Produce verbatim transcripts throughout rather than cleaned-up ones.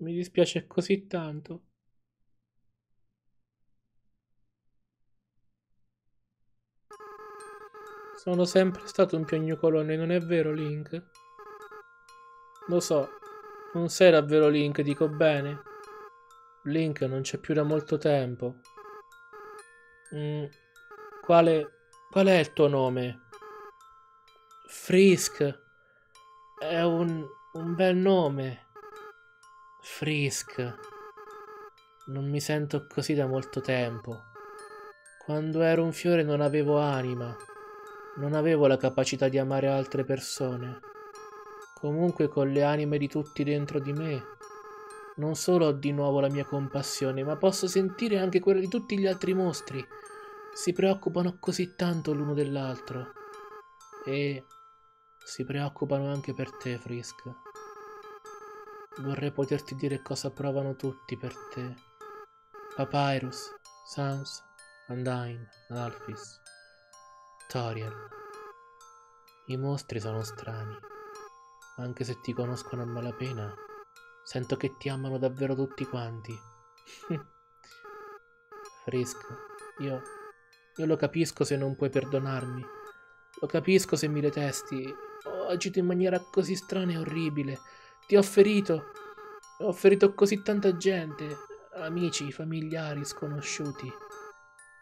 Mi dispiace così tanto. Sono sempre stato un piagnucolone, non è vero, Link? Lo so, non sei davvero Link, dico bene. Link non c'è più da molto tempo. Mm, quale... qual è il tuo nome? Frisk. È un... un bel nome. Frisk. Non mi sento così da molto tempo. Quando ero un fiore non avevo anima. Non avevo la capacità di amare altre persone. Comunque con le anime di tutti dentro di me, non solo ho di nuovo la mia compassione, ma posso sentire anche quella di tutti gli altri mostri. Si preoccupano così tanto l'uno dell'altro. E si preoccupano anche per te, Frisk. Vorrei poterti dire cosa provano tutti per te. Papyrus, Sans, Undyne, Alphys, Toriel. I mostri sono strani. Anche se ti conoscono a malapena, sento che ti amano davvero tutti quanti. Frisk, io... io lo capisco se non puoi perdonarmi. Lo capisco se mi detesti. Ho agito in maniera così strana e orribile. Ti ho ferito. Ho ferito così tanta gente. Amici, familiari, sconosciuti.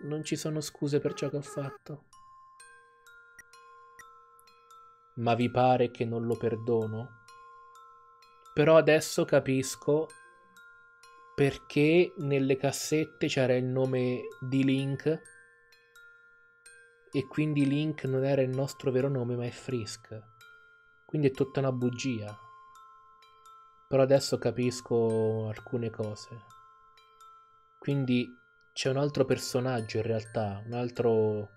Non ci sono scuse per ciò che ho fatto. Ma vi pare che non lo perdono? Però adesso capisco perché nelle cassette c'era il nome di Link e quindi Link non era il nostro vero nome, ma è Frisk. Quindi è tutta una bugia. Però adesso capisco alcune cose. Quindi c'è un altro personaggio in realtà, un altro...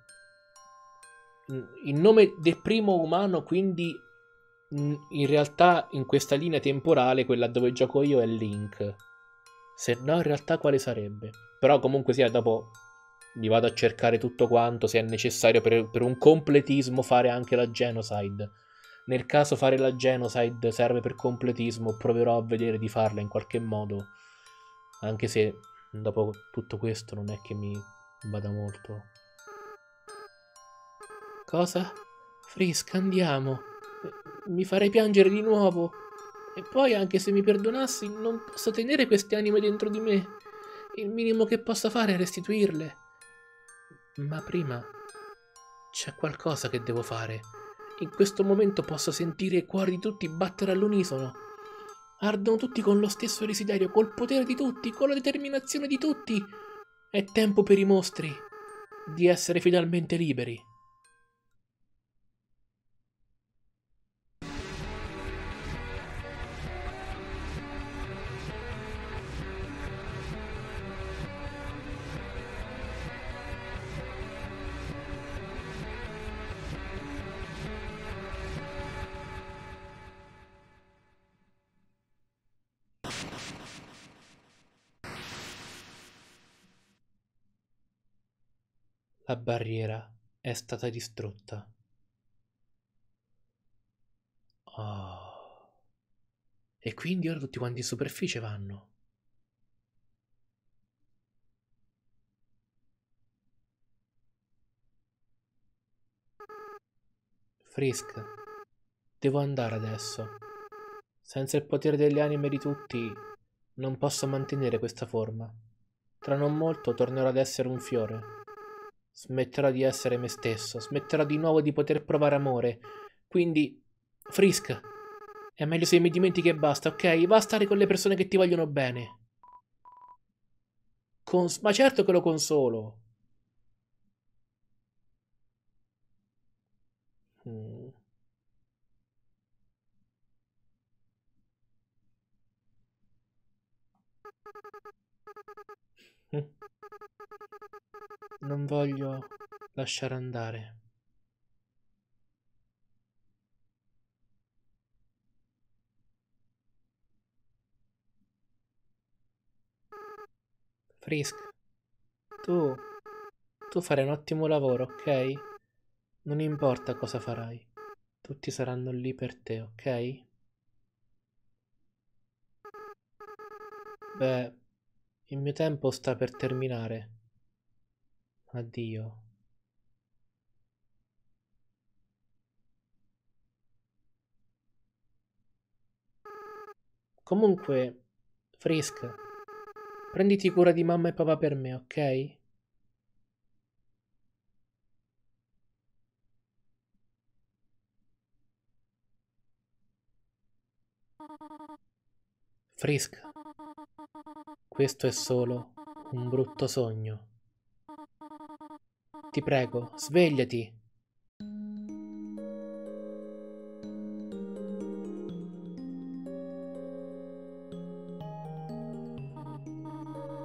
il nome del primo umano, quindi in realtà in questa linea temporale, quella dove gioco io, è Link. Se no in realtà quale sarebbe? Però comunque sia, dopo mi vado a cercare tutto quanto, se è necessario per, per un completismo fare anche la genocide. Nel caso fare la genocide serve per completismo, proverò a vedere di farla in qualche modo, anche se dopo tutto questo non è che mi vada molto. Cosa? Frisk, andiamo. Mi farei piangere di nuovo. E poi, anche se mi perdonassi, non posso tenere queste anime dentro di me. Il minimo che posso fare è restituirle. Ma prima c'è qualcosa che devo fare. In questo momento posso sentire i cuori di tutti battere all'unisono. Ardono tutti con lo stesso desiderio, col potere di tutti, con la determinazione di tutti. È tempo per i mostri di essere finalmente liberi. La barriera è stata distrutta. Oh. E quindi ora tutti quanti in superficie vanno. Frisk, devo andare adesso. Senza il potere delle anime di tutti, non posso mantenere questa forma. Tra non molto tornerò ad essere un fiore. Smetterò di essere me stesso, smetterò di nuovo di poter provare amore. Quindi, Frisk, è meglio se mi dimentichi e basta, ok? Va a stare con le persone che ti vogliono bene. Cons- ma certo che lo consolo. Mm. Mm. Non voglio lasciare andare. Frisk, tu... tu farai un ottimo lavoro, ok? Non importa cosa farai. Tutti saranno lì per te, ok? Beh, il mio tempo sta per terminare. Addio. Comunque, Frisk, prenditi cura di mamma e papà per me, ok? Frisk, questo è solo un brutto sogno. Ti prego, svegliati.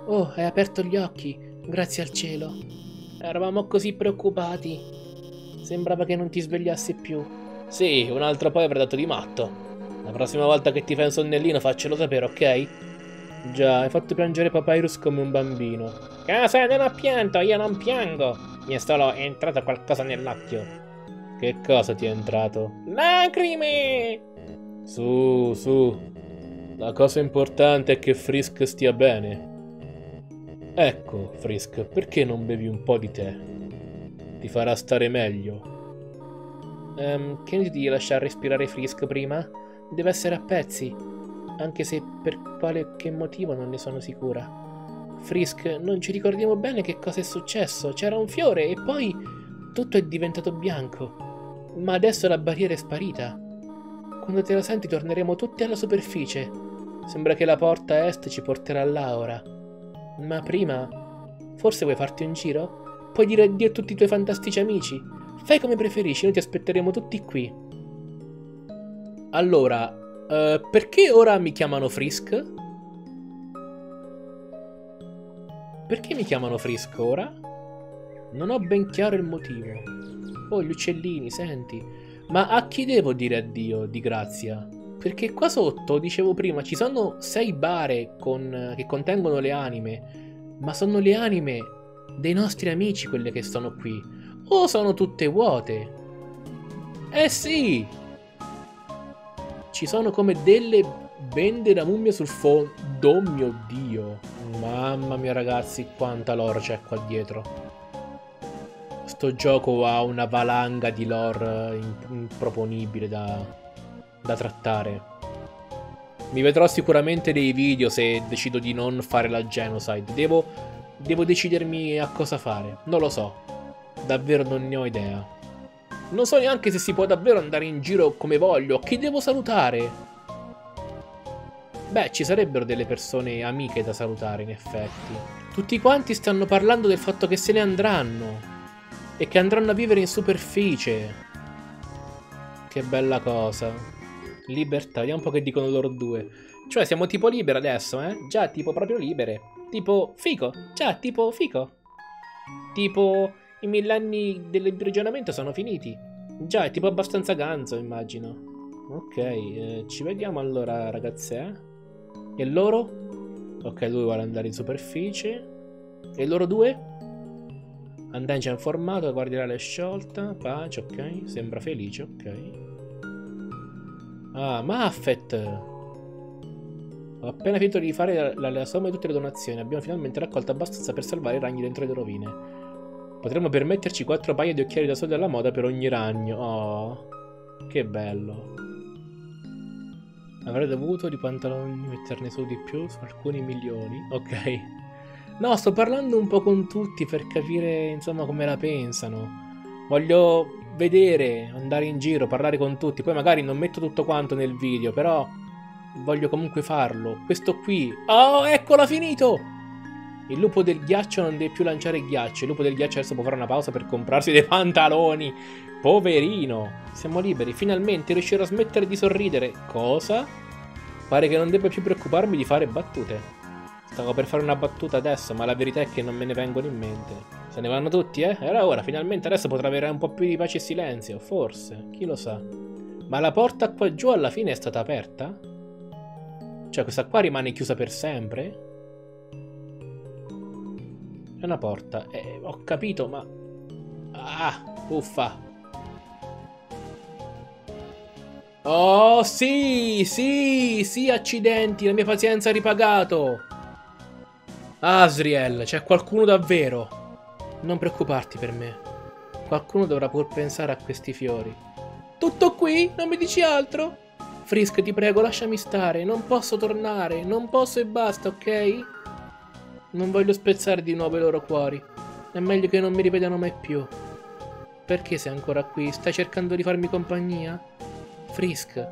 Oh, hai aperto gli occhi, grazie al cielo. Eravamo così preoccupati. Sembrava che non ti svegliassi più. Sì, un altro poi avrei dato di matto. La prossima volta che ti fai un sonnellino faccelo sapere, ok? Già, hai fatto piangere Papyrus come un bambino. Cosa? Non ho pianto, io non piango. Mi è solo entrato qualcosa nell'occhio. Che cosa ti è entrato? Lacrime! Su, su. La cosa importante è che Frisk stia bene. Ecco, Frisk, perché non bevi un po' di tè? Ti farà stare meglio. Ehm, che ne dici di lasciar respirare Frisk prima? Deve essere a pezzi, anche se per quale che motivo non ne sono sicura. Frisk, non ci ricordiamo bene che cosa è successo. C'era un fiore e poi tutto è diventato bianco. Ma adesso la barriera è sparita. Quando te la senti torneremo tutti alla superficie. Sembra che la porta est ci porterà là ora. Ma prima, forse vuoi farti un giro? Puoi dire addio a tutti i tuoi fantastici amici. Fai come preferisci, noi ti aspetteremo tutti qui. Allora, eh, perché ora mi chiamano Frisk? Perché mi chiamano Frisk ora? Non ho ben chiaro il motivo. Oh, gli uccellini, senti. Ma a chi devo dire addio di grazia? Perché qua sotto, dicevo prima, ci sono sei bare con, che contengono le anime. Ma sono le anime dei nostri amici quelle che sono qui. O sono tutte vuote? Eh sì! Ci sono come delle bende da mummia sul fondo, oh mio Dio. Mamma mia ragazzi, quanta lore c'è qua dietro. Sto gioco ha una valanga di lore improponibile da, da trattare. Mi vedrò sicuramente dei video se decido di non fare la genocide. Devo, devo decidermi a cosa fare, non lo so. Davvero non ne ho idea. Non so neanche se si può davvero andare in giro come voglio. Chi devo salutare? Beh, ci sarebbero delle persone amiche da salutare, in effetti. Tutti quanti stanno parlando del fatto che se ne andranno. E che andranno a vivere in superficie. Che bella cosa. Libertà, vediamo un po' che dicono loro due. Cioè, siamo tipo liberi adesso, eh? Già, tipo proprio libere. Tipo fico. Già, tipo fico. Tipo... I millenni dell'imprigionamento sono finiti. Già, è tipo abbastanza ganzo, immagino. Ok, eh, ci vediamo allora, ragazze. Eh? E loro? Ok, lui vuole andare in superficie. E loro due? Undyne ci ha informato, guardirà la sciolta. Pace, ok. Sembra felice, ok. Ah, Muffet! Ho appena finito di fare la, la somma di tutte le donazioni. Abbiamo finalmente raccolto abbastanza per salvare i ragni dentro le rovine. Potremmo permetterci quattro paia di occhiali da sole alla moda per ogni ragno. Oh, che bello. Avrei dovuto di pantaloni metterne su di più, su alcuni milioni. Ok. No, sto parlando un po' con tutti per capire, insomma, come la pensano. Voglio vedere, andare in giro, parlare con tutti. Poi magari non metto tutto quanto nel video, però voglio comunque farlo. Questo qui. Oh, eccola, finito! Il lupo del ghiaccio non deve più lanciare ghiaccio. Il lupo del ghiaccio adesso può fare una pausa per comprarsi dei pantaloni. Poverino. Siamo liberi. Finalmente riuscirò a smettere di sorridere. Cosa? Pare che non debba più preoccuparmi di fare battute. Stavo per fare una battuta adesso, ma la verità è che non me ne vengono in mente. Se ne vanno tutti, eh? Era ora. Finalmente adesso potrà avere un po' più di pace e silenzio. Forse. Chi lo sa. Ma la porta qua giù alla fine è stata aperta? Cioè questa qua rimane chiusa per sempre? Una porta, eh, ho capito, ma ah, uffa. Oh sì, sì, sì, accidenti, la mia pazienza ha ripagato. Asriel, c'è qualcuno davvero. Non preoccuparti per me. Qualcuno dovrà pur pensare a questi fiori. Tutto qui? Non mi dici altro? Frisk, ti prego, lasciami stare. Non posso tornare. Non posso e basta, ok? Non voglio spezzare di nuovo i loro cuori. È meglio che non mi rivedano mai più. Perché sei ancora qui? Stai cercando di farmi compagnia? Frisk.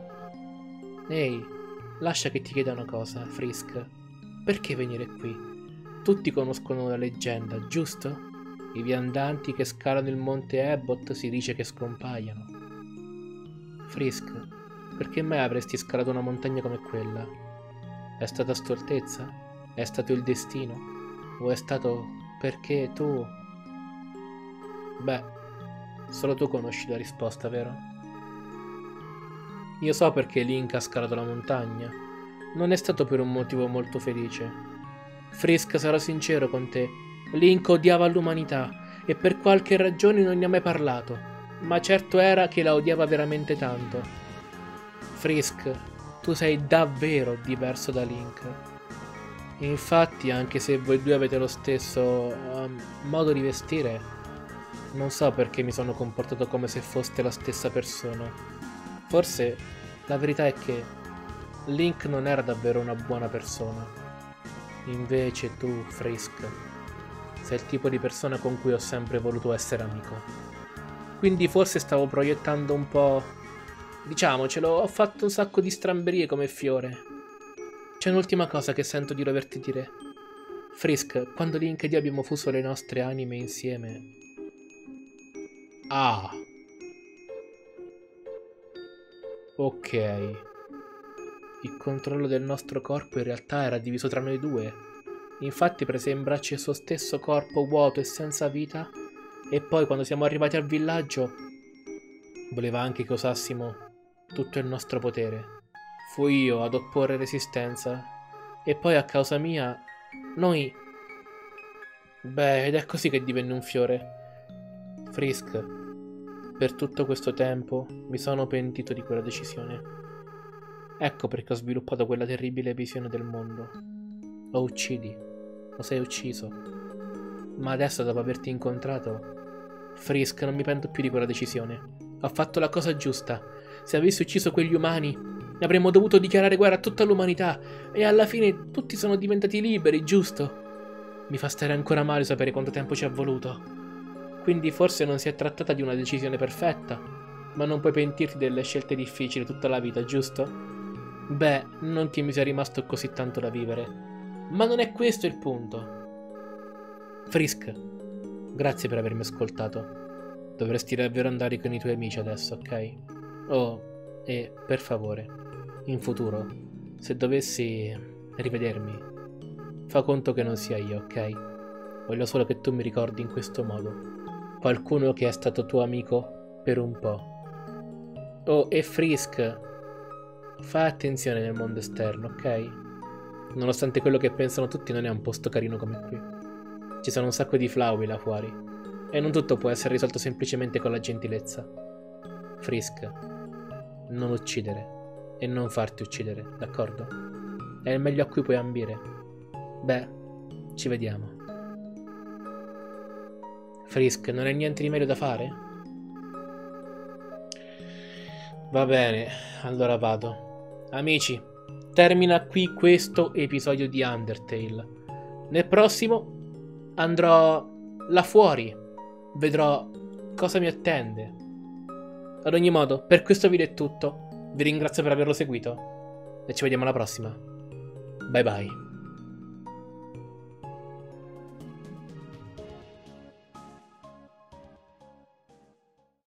Ehi, lascia che ti chieda una cosa, Frisk. Perché venire qui? Tutti conoscono la leggenda, giusto? I viandanti che scalano il monte Ebbot si dice che scompaiano. Frisk, perché mai avresti scalato una montagna come quella? È stata stoltezza? È stato il destino? O è stato... perché tu... Beh, solo tu conosci la risposta, vero? Io so perché Link ha scalato la montagna. Non è stato per un motivo molto felice. Frisk, sarò sincero con te. Link odiava l'umanità e per qualche ragione non ne ha mai parlato. Ma certo era che la odiava veramente tanto. Frisk, tu sei davvero diverso da Link. Infatti, anche se voi due avete lo stesso um, modo di vestire, non so perché mi sono comportato come se foste la stessa persona. Forse la verità è che Link non era davvero una buona persona. Invece tu, Frisk, sei il tipo di persona con cui ho sempre voluto essere amico. Quindi forse stavo proiettando un po'... Diciamocelo, ho fatto un sacco di stramberie come fiore. C'è un'ultima cosa che sento di doverti dire. Frisk, quando Link e io abbiamo fuso le nostre anime insieme... Ah. Ok. Il controllo del nostro corpo in realtà era diviso tra noi due. Infatti prese in braccio il suo stesso corpo vuoto e senza vita. E poi quando siamo arrivati al villaggio... Voleva anche che usassimo tutto il nostro potere. Fui io ad opporre resistenza. E poi a causa mia... Noi... Beh, ed è così che divenne un fiore. Frisk, per tutto questo tempo mi sono pentito di quella decisione. Ecco perché ho sviluppato quella terribile visione del mondo. Lo uccidi. Lo sei ucciso. Ma adesso, dopo averti incontrato... Frisk, non mi pento più di quella decisione. Ho fatto la cosa giusta. Se avessi ucciso quegli umani... Avremmo dovuto dichiarare guerra a tutta l'umanità e alla fine tutti sono diventati liberi, giusto? Mi fa stare ancora male sapere quanto tempo ci è voluto. Quindi forse non si è trattata di una decisione perfetta, ma non puoi pentirti delle scelte difficili tutta la vita, giusto? Beh, non che mi sia rimasto così tanto da vivere. Ma non è questo il punto. Frisk, grazie per avermi ascoltato. Dovresti davvero andare con i tuoi amici adesso, ok? Oh, e per favore... In futuro, se dovessi rivedermi, fa conto che non sia io, ok? Voglio solo che tu mi ricordi in questo modo. Qualcuno che è stato tuo amico per un po'. Oh, e Frisk, fa attenzione nel mondo esterno, ok? Nonostante quello che pensano tutti, non è un posto carino come qui. Ci sono un sacco di flaui là fuori. E non tutto può essere risolto semplicemente con la gentilezza. Frisk, non uccidere. E non farti uccidere, d'accordo? È il meglio a cui puoi ambire. Beh, ci vediamo. Frisk, non hai niente di meglio da fare? Va bene, allora vado. Amici, termina qui questo episodio di Undertale. Nel prossimo andrò là fuori. Vedrò cosa mi attende. Ad ogni modo, per questo video è tutto. Vi ringrazio per averlo seguito e ci vediamo alla prossima. Bye bye.